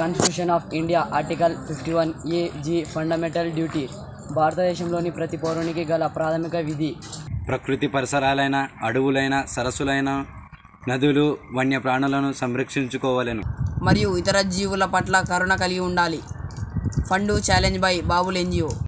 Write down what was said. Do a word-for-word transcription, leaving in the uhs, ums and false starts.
Constitution of India article fifty one A G fundamental duty భారతదేశంలోని ప్రతి పౌరునికి గల ప్రాథమిక విధి. ప్రకృతి పరిసరాలైన అడవులైన సరస్సులైన నదులు వన్యప్రాణులను సంరక్షించుకోవాలను మరియు ఇతర జీవుల పట్ల కరుణ కలిగి ఉండాలి. Fund challenge by Babul NGO.